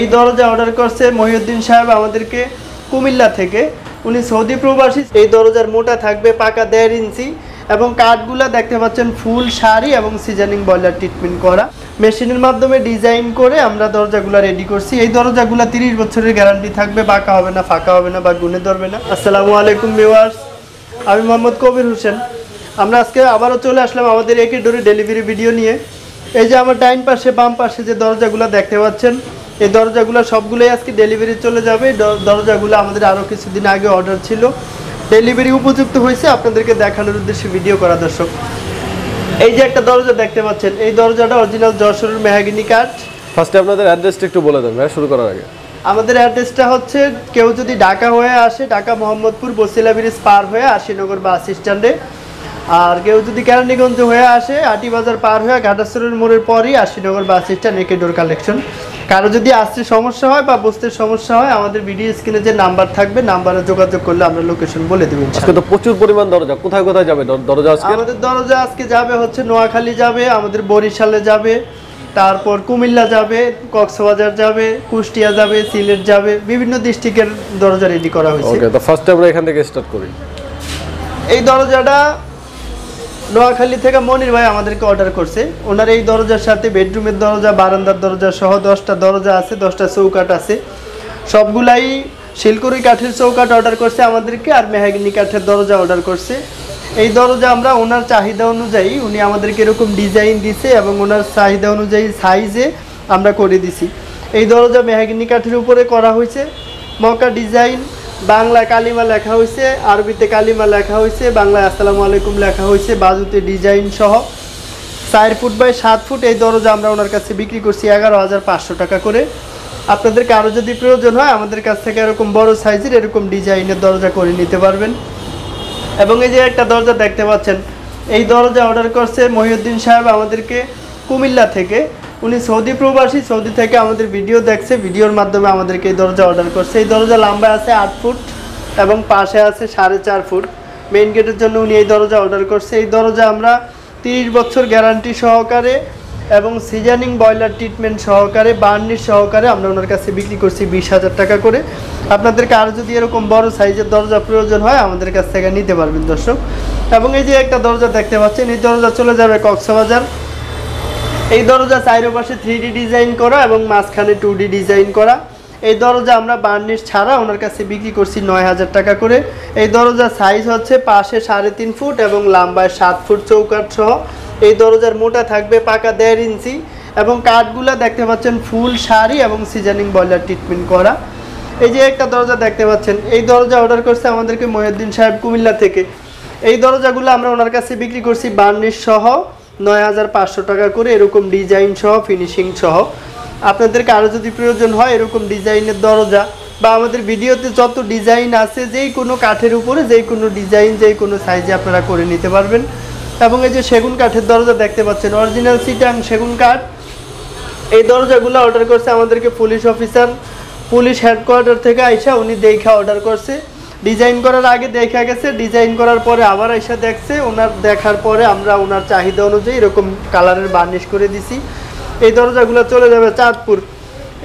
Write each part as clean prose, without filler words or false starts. এই দরজা অর্ডার করছে মহিউদ্দিন সাহেব আমাদেরকে কুমিল্লা থেকে। উনি সৌদি প্রবাসী। এই দরজার মোটা থাকবে পাকা ১.৫ ইঞ্চি এবং কাঠগুলা দেখতে পাচ্ছেন ফুল শাড়ি এবং সিজনিং বয়লার ট্রিটমেন্ট করা। মেশিনের মাধ্যমে ডিজাইন করে আমরা দরজাগুলো রেডি করছি। এই দরজাগুলো ৩০ বছরের গ্যারান্টি থাকবে, বাঁকা হবে না, ফাঁকা হবে না বা গুণে ধরবে না। আসসালামু আলাইকুম ভিউয়ার্স, আমি মোহাম্মদ কবির হোসেন। আমরা আজকে আবারও চলে আসলাম আমাদের একে ডোরে ডেলিভারি ভিডিও নিয়ে। এই যে আমার ডাইন পাশে বাম পাশে যে দরজাগুলো দেখতে পাচ্ছেন, এই দরজাগুলো সবগুলোই আজকে ডেলিভারি চলে যাবে। দরজাগুলো আমাদের আরও কিছুদিন আগে অর্ডার ছিল, ডেলিভারি উপযুক্ত হয়েছে, আপনাদেরকে দেখানোর উদ্দেশ্যে ভিডিও করা। দর্শক, এই যে একটা দরজা দেখতে পাচ্ছেন, এই দরজাটা অরিজিনাল যশোরের মেহাগিনি কাঠ। ফার্স্টে আপনাদের অ্যাড্রেসটা একটু বলে দেন ভাই শুরু করার আগে। আমাদের অ্যাড্রেসটা হচ্ছে কেউ যদি ঢাকা হয়ে আসে, ঢাকা মোহাম্মদপুর বসিলা ব্রিজ পার হয়ে আশিনগর বাস স্ট্যান্ডে, আর কেউ যদি কেরানীগঞ্জ হয়ে আসে আটি বাজার পার হয়ে ঘাটাশ্বরের মোড়ের পরই আশিনগর বাস স্ট্যান্ড একে ডোর কালেকশন। কারো যদি আসতে সমস্যা হয় বা বসতে সমস্যা হয়, আমাদের ভিডিও স্ক্রিনে যে নাম্বার থাকবে নাম্বারে যোগাযোগ করলে আমরা লোকেশন বলে দেব। আজকে তো প্রচুর পরিমাণ দরজা, কোথায় কোথায় যাবে দরজা আজকে? আমাদের দরজা আজকে যাবে হচ্ছে নোয়াখালী যাবে, আমাদের বরিশালে যাবে, তারপর কুমিল্লা যাবে, কক্সবাজার যাবে, কুষ্টিয়া যাবে, সিলেট যাবে, বিভিন্ন ডিস্ট্রিক্টের দরজা রেডি করা হয়েছে। ওকে, তো ফার্স্ট আমরা এখান থেকে স্টার্ট করি। এই দরজাটা নোয়াখালী থেকে মনির ভাই আমাদেরকে অর্ডার করছে। ওনার এই দরজার সাথে বেডরুমের দরজা, বারান্দার দরজা সহ 10টা দরজা আছে, 10টা চৌকাঠ আছে। সবগুলাই শিলকুড়ি কাঠের চৌকাঠ অর্ডার করছে আমাদেরকে, আর মেহাগিনি কাঠের দরজা অর্ডার করছে। এই দরজা আমরা ওনার চাহিদা অনুযায়ী, উনি আমাদেরকে এরকম ডিজাইন দিছে এবং ওনার চাহিদা অনুযায়ী সাইজে আমরা করে দিছি। এই দরজা মেহাগিনি কাঠের উপরে করা হয়েছে, মক্কা ডিজাইন, বাংলা কালিমা লেখা হয়েছে, আরবিতে কালিমা লেখা হয়েছে, বাংলায় আসসালামু আলাইকুম লেখা হয়েছে, বাজুতে ডিজাইন সহ। 4 ফুট বাই 7 ফুট এই দরজা আমরা ওনার কাছে বিক্রি করছি 11,500 টাকা করে। আপনাদের কারো যদি প্রয়োজন হয় আমাদের কাছ থেকে এরকম বড় সাইজের এরকম ডিজাইনের দরজা করে নিতে পারবেন। এবং এই যে একটা দরজা দেখতে পাচ্ছেন, এই দরজা অর্ডার করছে মহিউদ্দিন সাহেব আমাদেরকে কুমিল্লা থেকে। উনি সৌদি প্রবাসী, সৌদি থেকে আমাদের ভিডিও দেখছে, ভিডিওর মাধ্যমে আমাদেরকে এই দরজা অর্ডার করছে। এই দরজা লম্বা আছে 8 ফুট এবং পাশে আছে 4.5 ফুট। মেইন গেটের জন্য উনি এই দরজা অর্ডার করছে। এই দরজা আমরা 30 বছর গ্যারান্টি সহকারে এবং সিজনিং বয়লার ট্রিটমেন্ট সহকারে, বার্নিশ সহকারে আমরা ওনার কাছে বিক্রি করছি 20,000 টাকা করে। আপনাদের কারো যদি এরকম বড় সাইজের দরজা প্রয়োজন হয় আমাদের কাছ থেকে নিতে পারবেন দর্শক। এবং এই যে একটা দরজা দেখতে পাচ্ছেন, এই দরজা চলে যাবে কক্সবাজার। এই দরজা চারপাশে 3D ডিজাইন করা এবং মাঝখানে 2D ডিজাইন করা। এই দরজা আমরা বার্নিশ ছাড়া ওনার কাছে বিক্রি করছি 9,000 টাকা করে। এই দরজার সাইজ হচ্ছে পাশে 3.5 ফুট এবং লম্বায় 7 ফুট চৌকাঠ সহ। এই দরজার মোটা থাকবে পাকা 1.5 ইঞ্চি এবং কাঠগুলা দেখতে পাচ্ছেন ফুল শাড়ি এবং সিজনিং বয়লার ট্রিটমেন্ট করা। এই যে একটা দরজা দেখতে পাচ্ছেন, এই দরজা অর্ডার করছে আমাদেরকে মহিউদ্দিন সাহেব কুমিল্লা থেকে। এই দরজাগুলো আমরা ওনার কাছে বিক্রি করছি বার্নিশ সহ 9,500 টাকা করে, এরকম ডিজাইন সহ, ফিনিশিং সহ। আপনাদের কারো যদি প্রয়োজন হয় এরকম ডিজাইনের দরজা বা আমাদের ভিডিওতে যত ডিজাইন আছে, যেই কোনো কাঠের উপরে যেই কোনো ডিজাইন যেই কোনো সাইজে আপনারা করে নিতে পারবেন। এবং এই যে সেগুন কাঠের দরজা দেখতে পাচ্ছেন, অরিজিনাল সিটাং সেগুন কাঠ। এই দরজাগুলো অর্ডার করছে আমাদেরকে পুলিশ অফিসার, পুলিশ হেডকোয়ার্টার থেকে আইসা উনি দেখা অর্ডার করছে। ডিজাইন করার আগে দেখা গেছে, ডিজাইন করার পরে আবার এসে দেখছে, ওনার দেখার পরে আমরা ওনার চাহিদা অনুযায়ী এরকম কালারের বার্নিশ করে দিছি। এই দরজাগুলো চলে যাবে চাঁদপুর।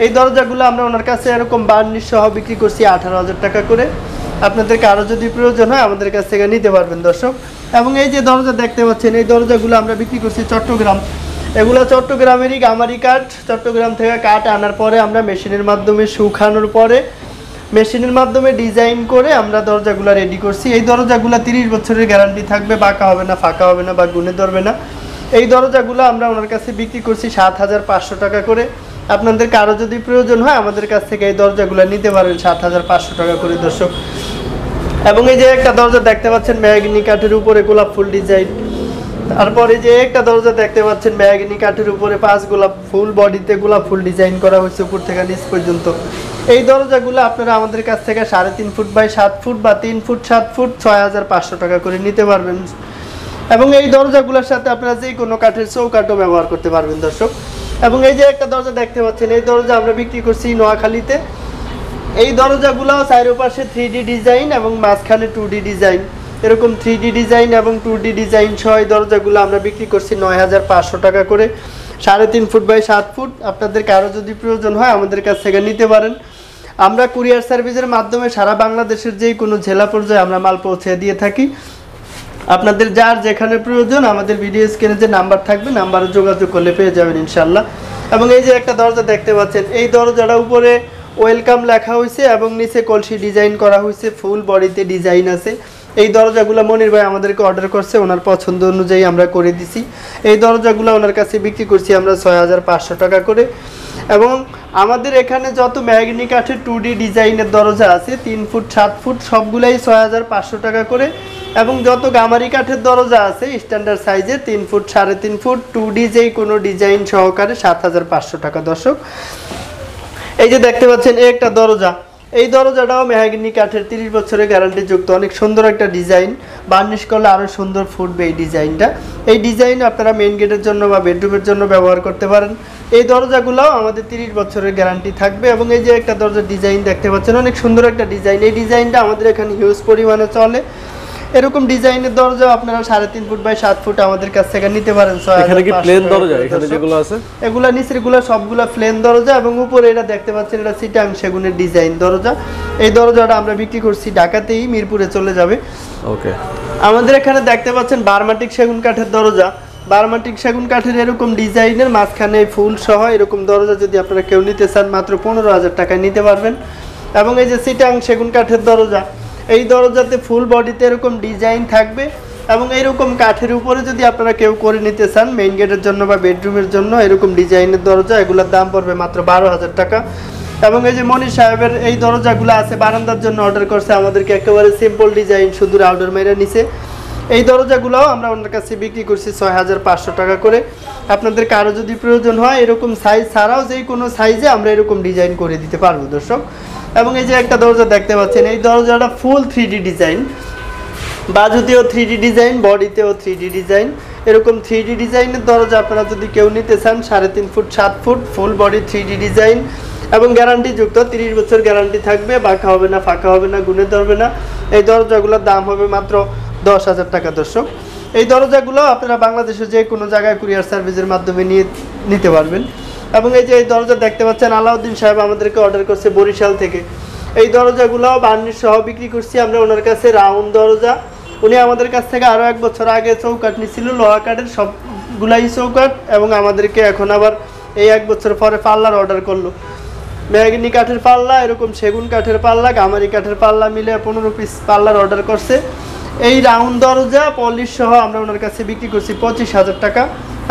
এই দরজাগুলো আমরা ওনার কাছে এরকম বার্নিশ সহ বিক্রি করছি 18,000 টাকা করে। আপনাদের কারো যদি প্রয়োজন হয় আমাদের কাছ থেকে নিতে পারবেন দর্শক। এবং এই যে দরজা দেখতে পাচ্ছেন, এই দরজাগুলো আমরা বিক্রি করছি চট্টগ্রাম। এগুলো চট্টগ্রামেরই গামারি কাঠ। চট্টগ্রাম থেকে কাঠ আনার পরে আমরা মেশিনের মাধ্যমে শুকানোর পরে মেশিনের মাধ্যমে ডিজাইন করে আমরা দরজাগুলো রেডি করছি। এই দরজাগুলো 30 বছরের গ্যারান্টি থাকবে, বাঁকা হবে না, ফাঁকা হবে না বা গুণে ধরবে না। এই দরজাগুলো আমরা ওনার কাছে বিক্রি করছি 7,500 টাকা করে। আপনাদের কারো যদি প্রয়োজন হয় আমাদের কাছ থেকে এই দরজাগুলো নিতে পারেন 7,500 টাকা করে দর্শক। এবং এই যে একটা দরজা দেখতে পাচ্ছেন মেহাগিনি কাঠের উপরে গোলাপ ফুল ডিজাইন। তারপরে যে একটা দরজা দেখতে পাচ্ছেন মেহাগিনি কাঠের উপরে 5 গোলাপ ফুল, বডিতে গোলাপ ফুল ডিজাইন করা হয়েছে উপর থেকে নিচ পর্যন্ত। এই দরজাগুলো আপনারা আমাদের কাছ থেকে 3.5 ফুট বাই 7 ফুট বা 3 ফুট 7 ফুট 6,500 টাকা করে নিতে পারবেন। এবং এই দরজাগুলোর সাথে আপনারা যে কোনো কাঠের চৌকাঠও ব্যবহার করতে পারবেন দর্শক। এবং এই যে একটা দরজা দেখতে পাচ্ছেন, এই দরজা আমরা বিক্রি করছি নোয়াখালীতে। এই দরজাগুলো চারপাশে 3D ডিজাইন এবং মাঝখানে 2D ডিজাইন, এরকম 3D ডিজাইন এবং 2D ডিজাইন সহ এই দরজাগুলো আমরা বিক্রি করছি 9,500 টাকা করে। 3.5 ফুট বাই 7 ফুট আপনাদের কারো যদি প্রয়োজন হয় আমাদের কাছ থেকে নিতে পারেন। আমরা কুরিয়ার সার্ভিসের মাধ্যমে সারা বাংলাদেশের যে কোনো জেলা পর্যায়ে আমরা মাল পৌঁছে দিয়ে থাকি। আপনাদের যার যেখানে প্রয়োজন আমাদের ভিডিও স্ক্রিনে যে নাম্বার থাকবে নাম্বারে যোগাযোগ করলে পেয়ে যাবেন ইনশাল্লাহ। এবং এই যে একটা দরজা দেখতে পাচ্ছেন, এই দরজাটা উপরে ওয়েলকাম লেখা হয়েছে এবং নিচে কলসি ডিজাইন করা হয়েছে, ফুল বডিতে ডিজাইন আছে। এই দরজাগুলো মনির ভাই আমাদেরকে অর্ডার করছে, ওনার পছন্দ অনুযায়ী আমরা করে দিছি। এই দরজাগুলো ওনার কাছে বিক্রি করছি আমরা ৬৫০০ টাকা করে। এবং আমাদের এখানে যত ম্যাগনি কাঠের 2D ডিজাইনের দরজা আছে 3 ফুট 7 ফুট সবগুলাই ৬৫০০ টাকা করে। এবং যত গামারি কাঠের দরজা আছে স্ট্যান্ডার্ড সাইজে 3 ফুট 3.5 ফুট 2D যেই কোনো ডিজাইন সহকারে ৭৫০০ টাকা। দর্শক এই যে দেখতে পাচ্ছেন একটা দরজা, এই দরজাটাও মেহাগনি কাঠের ৩০ বছরের গ্যারান্টি যুক্ত, অনেক সুন্দর একটা ডিজাইন, বার্নিশ করলে আরও সুন্দর ফুটবে এই ডিজাইনটা। এই ডিজাইন আপনারা মেইন গেটের জন্য বা বেডরুমের জন্য ব্যবহার করতে পারেন। এই দরজাগুলোও আমাদের ৩০ বছরের গ্যারান্টি থাকবে। এবং এই যে একটা দরজার ডিজাইন দেখতে পাচ্ছেন, অনেক সুন্দর একটা ডিজাইন, এই ডিজাইনটা আমাদের এখানে হিউজ পরিমাণে চলে। এরকম ডিজাইনের দরজা আপনারা 3.5 ফুট বাই 7 ফুট আমাদের কাছ থেকে নিতে পারেন। এগুলা নিচের গুলা সবগুলা প্লেন দরজা এবং উপরে এটা দেখতে পাচ্ছেন এটা সিটাং সেগুনের ডিজাইন দরজা। এই দরজাটা আমরা বিক্রি করছি ঢাকাতেই, মিরপুরে চলে যাবে। ওকে আমাদের এখানে দেখতে পাচ্ছেন বার্মাটিক সেগুন কাঠের দরজা, বার্মাটিক সেগুন কাঠের এরকম ডিজাইনের মাঝখানে ফুল সহ এরকম দরজা যদি আপনারা কেউ নিতে চান মাত্র ১৫,০০০ টাকায় নিতে পারবেন। এবং এই যে সিটাং সেগুন কাঠের দরজা, এই দরজাতে ফুল বডিতে এরকম ডিজাইন থাকবে। এবং এরকম কাঠের উপরে যদি আপনারা কেউ করে নিতে চান মেইন গেটের জন্য বা বেডরুমের জন্য এরকম ডিজাইনের দরজা, এগুলোর দাম পড়বে মাত্র ১২,০০০ টাকা। এবং এই যে মনির সাহেবের এই দরজাগুলো আছে বারান্দার জন্য অর্ডার করছে আমাদেরকে, একেবারে সিম্পল ডিজাইন, শুধু রাউডার মেরে নিছে। এই দরজাগুলোও আমরা ওনার কাছে বিক্রি করছি ৬৫০০ টাকা করে। আপনাদের কারো যদি প্রয়োজন হয় এরকম সাইজ ছাড়াও যে কোনো সাইজে আমরা এরকম ডিজাইন করে দিতে পারবো দর্শক। এবং এই যে একটা দরজা দেখতে পাচ্ছেন, এই দরজাটা ফুল 3D ডিজাইন, বাজুতেও 3D ডিজাইন, বডিতেও 3D ডিজাইন, এরকম 3D ডিজাইনের দরজা আপনারা যদি কেউ নিতে চান 3.5 foot 7 foot full body 3D design এবং গ্যারান্টি যুক্ত, 30 বছর গ্যারান্টি থাকবে, বাঁকা হবে না, ফাঁকা হবে না, গুণে ধরবে না। এই দরজাগুলোর দাম হবে মাত্র ১০,০০০ টাকা দর্শক। এই দরজাগুলো আপনারা বাংলাদেশের যে কোনো জায়গায় কুরিয়ার সার্ভিসের মাধ্যমে নিতে পারবেন। এবং এই যে এই দরজা দেখতে পাচ্ছেন আলাউদ্দিন সাহেব আমাদেরকে অর্ডার করছে বরিশাল থেকে, এই দরজাগুলো বার্নিশ সহ বিক্রি করছি আমরা ওনার কাছে, রাউন্ড দরজা। উনি আমাদের কাছ থেকে আরও 1 বছর আগে চৌকাঠ নিয়েছিল, লোহা কাঠের সবগুলাই চৌকাঠ। এবং আমাদেরকে এখন আবার এই 1 বছর পরে পাল্লার অর্ডার করলো, মেহগনি কাঠের পাল্লা, এরকম সেগুন কাঠের পাল্লা, গামারি কাঠের পাল্লা মিলে 15 পিস পাল্লার অর্ডার করছে। এই রাউন্ড দরজা পলিশ সহ আমরা ওনার কাছে বিক্রি করছি ২৫,০০০ টাকা।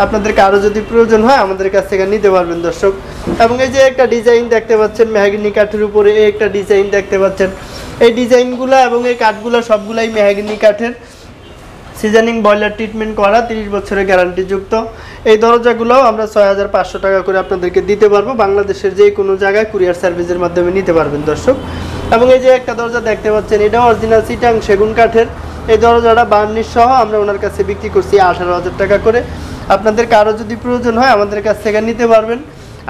আপনাদের কারো যদি প্রয়োজন হয় আমাদের কাছ থেকে নিতে পারবেন দর্শক। এবং এই যে একটা ডিজাইন দেখতে পাচ্ছেন মেহগনি কাঠের উপরে, এই একটা ডিজাইন দেখতে পাচ্ছেন, এই ডিজাইনগুলো এবং এই কাঠগুলো সবগুলাই মেহগনি কাঠের, সিজনিং বয়লার ট্রিটমেন্ট করা, ৩০ বছরের গ্যারান্টিযুক্ত। এই দরজাগুলো আমরা ৬৫০০ টাকা করে আপনাদেরকে দিতে পারবো, বাংলাদেশের যে কোনো জায়গায় কুরিয়ার সার্ভিসের মাধ্যমে নিতে পারবেন দর্শক। এবং এই যে একটা দরজা দেখতে পাচ্ছেন, এটা অরিজিনাল সিটাং সেগুন কাঠের, এই দরজাটা বার্নিশ সহ আমরা ওনার কাছে বিক্রি করছি 18,০০০ টাকা করে। আপনাদের কারো যদি প্রয়োজন হয় আমাদের কাছ থেকে নিতে পারবেন।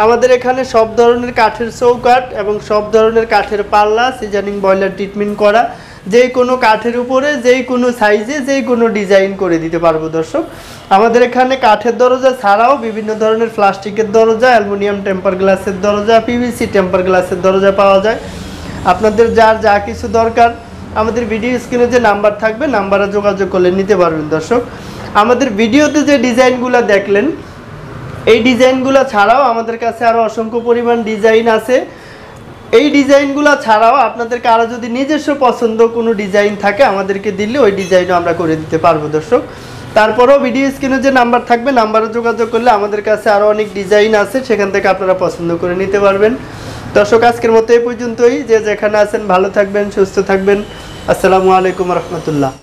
আমাদের এখানে সব ধরনের কাঠের চৌকাঠ এবং সব ধরনের কাঠের পাল্লা, সিজনিং বয়লার ট্রিটমেন্ট করা, যে কোনো কাঠের উপরে যে কোনো সাইজে যে কোনো ডিজাইন করে দিতে পারবো দর্শক। আমাদের এখানে কাঠের দরজা ছাড়াও বিভিন্ন ধরনের প্লাস্টিকের দরজা, অ্যালুমিনিয়াম টেম্পার গ্লাসের দরজা, PVC টেম্পার গ্লাসের দরজা পাওয়া যায়। আপনাদের যার যা কিছু দরকার আমাদের ভিডিও স্ক্রিনে যে নাম্বার থাকবে নাম্বারে যোগাযোগ করলে নিতে পারবেন দর্শক। আমাদের ভিডিওতে যে ডিজাইনগুলো দেখলেন এই ডিজাইনগুলো ছাড়াও আমাদের কাছে আরও অসংখ্য পরিমাণ ডিজাইন আছে। এই ডিজাইনগুলো ছাড়াও আপনাদের কারো যদি নিজস্ব পছন্দ কোনো ডিজাইন থাকে আমাদেরকে দিলে ওই ডিজাইনও আমরা করে দিতে পারবো দর্শক। তারপরেও ভিডিও স্ক্রিনে যে নাম্বার থাকবে নাম্বারে যোগাযোগ করলে আমাদের কাছে আরও অনেক ডিজাইন আছে, সেখান থেকে আপনারা পছন্দ করে নিতে পারবেন দর্শক। আজকের মতো এই পর্যন্তই, যে যেখানে আছেন ভালো থাকবেন, সুস্থ থাকবেন। আসসালামু আলাইকুম রহমতুল্লাহ।